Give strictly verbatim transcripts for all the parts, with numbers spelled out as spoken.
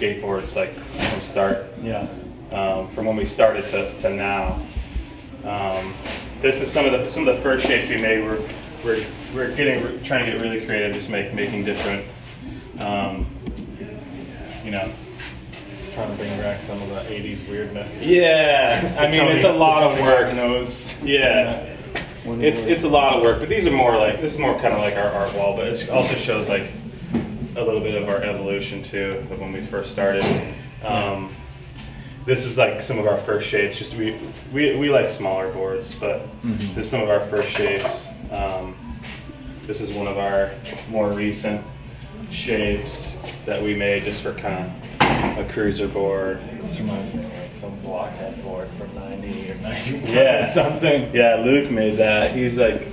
skateboards, like from start, yeah, um, from when we started to, to now. Um, this is some of the some of the first shapes we made. We're we're we're getting we're trying to get really creative, just make making different, um, you know, trying to bring back some of the eighties weirdness. Yeah, I mean, it's a lot of work. Knows. Yeah. It's it's a lot of work, but these are more like this is more kind of like our art wall, but it also shows like a little bit of our evolution too of when we first started. Um, this is like some of our first shapes. Just we we we like smaller boards, but mm-hmm. this is some of our first shapes. Um, this is one of our more recent shapes that we made just for kind of a cruiser board. This reminds me. Some blockhead board from ninety or ninety-one yeah. or something. Yeah, Luke made that. He's like,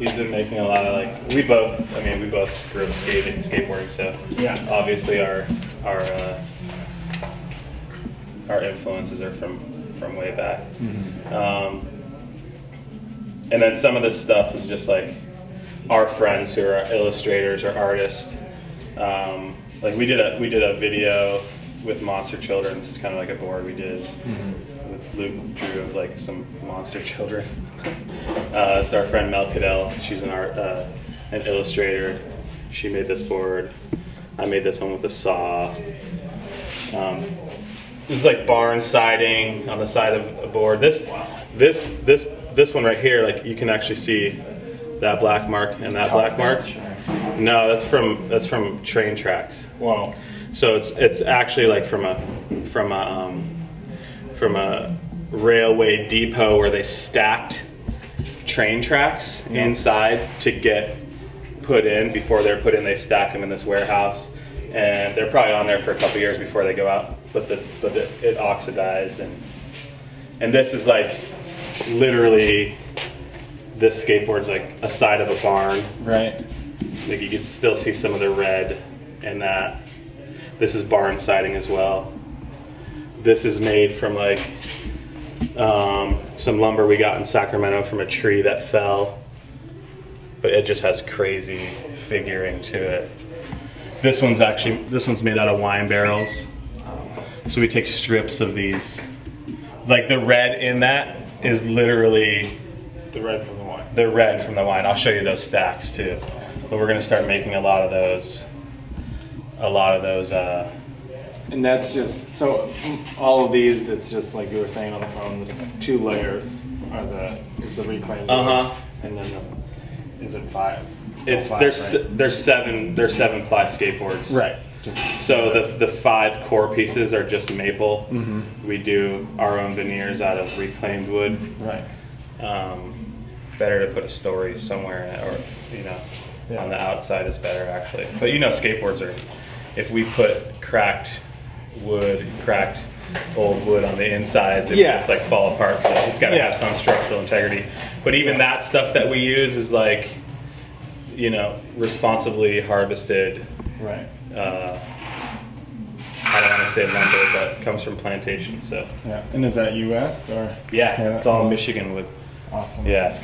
he's been making a lot of like. We both, I mean, we both grew up skating, skateboarding, so yeah. Obviously, our our uh, our influences are from from way back. Mm-hmm. um, and then some of this stuff is just like our friends who are illustrators or artists. Um, like we did a we did a video with Monster Children. This is kind of like a board we did mm-hmm. with Luke drew of like some Monster Children. Uh, it's our friend Mel Cadell. She's an art, uh, an illustrator. She made this board. I made this one with a saw. Um, this is like barn siding on the side of a board. This, this, this, this one right here. Like you can actually see that black mark and that black mark. No, that's from that's from train tracks. Wow. So it's it's actually like from a from a um, from a railway depot where they stacked train tracks yeah. inside to get put in. Before they're put in, they stack them in this warehouse, and they're probably on there for a couple years before they go out. But the but the, it oxidized, and and this is like literally this skateboard's like a side of a barn. Right. Like you can still see some of the red in that. This is barn siding as well. This is made from like um, some lumber we got in Sacramento from a tree that fell, but it just has crazy figuring to it. This one's actually, this one's made out of wine barrels. So we take strips of these. Like the red in that is literally the red from the wine. The red from the wine. I'll show you those stacks too. But we're gonna start making a lot of those. a lot of those uh and that's just so all of these it's just like you were saying on the phone, the two layers are the is the reclaimed uh-huh and then the, is it five Still it's five, there's right? there's seven there's seven ply skateboards right just so the the five core pieces are just maple. Mm-hmm. We do our own veneers out of reclaimed wood, right? Um better to put a story somewhere in it, or you know yeah. on the outside is better actually, but you know skateboards are. If we put cracked wood, cracked old wood on the insides, it yeah. would just like fall apart. So it's got to yeah. have some structural integrity. But even that stuff that we use is like, you know, responsibly harvested. Right. Uh, I don't want to say lumber, but it comes from plantations. So. Yeah. And is that U S or? Yeah. Canada? It's all Michigan wood. Awesome. Yeah.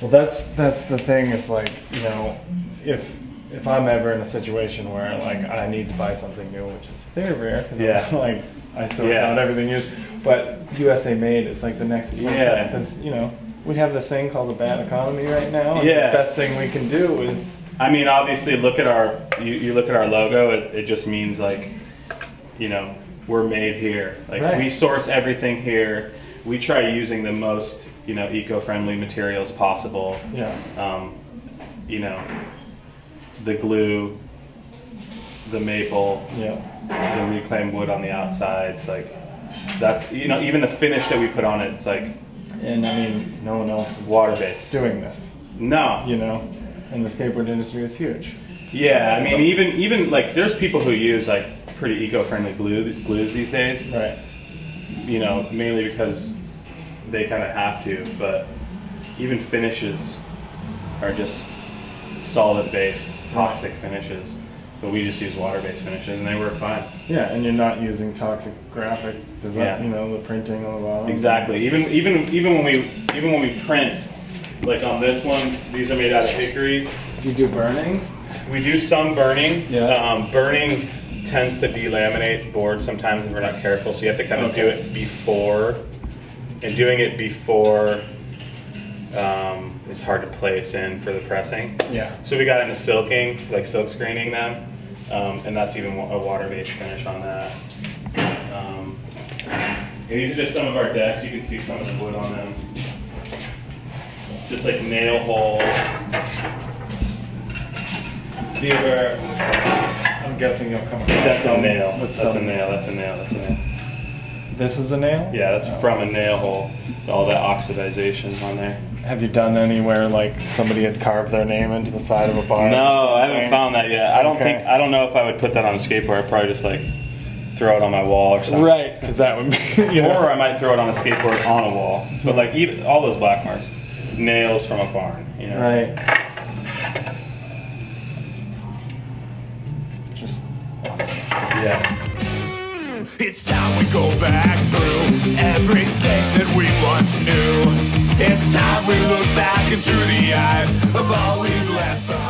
Well, that's that's the thing. It's like you know, if. If I'm ever in a situation where like I need to buy something new, which is very rare, because yeah. like I source yeah. out everything used, but U S A made is like the next yeah. because you know we have this thing called the bad economy right now. And yeah. the best thing we can do is. I mean, obviously, look at our you, you look at our logo. It, it just means like, you know, we're made here. Like right. we source everything here. We try using the most you know eco-friendly materials possible. Yeah. Um, you know. The glue, the maple, yeah. the reclaimed wood on the outside. It's like, that's, you know, even the finish that we put on it, it's like. And I mean, no one else is water-based. doing this. No. You know, and the skateboard industry is huge. Yeah, so, I mean, so. even, even like, there's people who use like pretty eco-friendly glue, glues these days. Right. You know, mainly because they kind of have to, but even finishes are just solid-based, toxic finishes, but we just use water-based finishes, and they work fine. Yeah, and you're not using toxic graphic design. Yeah. You know, the printing on the bottom. Exactly. Even even even when we even when we print, like on this one, these are made out of hickory. You do burning? We do some burning. Yeah. Um, burning tends to delaminate boards sometimes if we're not careful, so you have to kind of okay. do it before. And doing it before um, is hard to place in for the pressing. Yeah. So we got into silking, like silk screening them, um, and that's even a water-based finish on that. Um, and these are just some of our decks. You can see some of the wood on them. Just like nail holes. These are, I'm guessing you'll come across. That's a nail. That's a nail, that's a nail, that's a nail. This is a nail? Yeah, that's oh. from a nail hole, all that oxidization on there. Have you done anywhere like somebody had carved their name into the side of a bar? No, I haven't found that yet. I don't okay. think, I don't know if I would put that on a skateboard. I'd probably just like throw it on my wall or something. Right, because that would be, you know. Or I might throw it on a skateboard on a wall. But like even, all those black marks, nails from a barn, you know? Right. Just awesome. Yeah. It's time we go back through everything that we once knew. It's time we look back into the eyes of all we've left behind.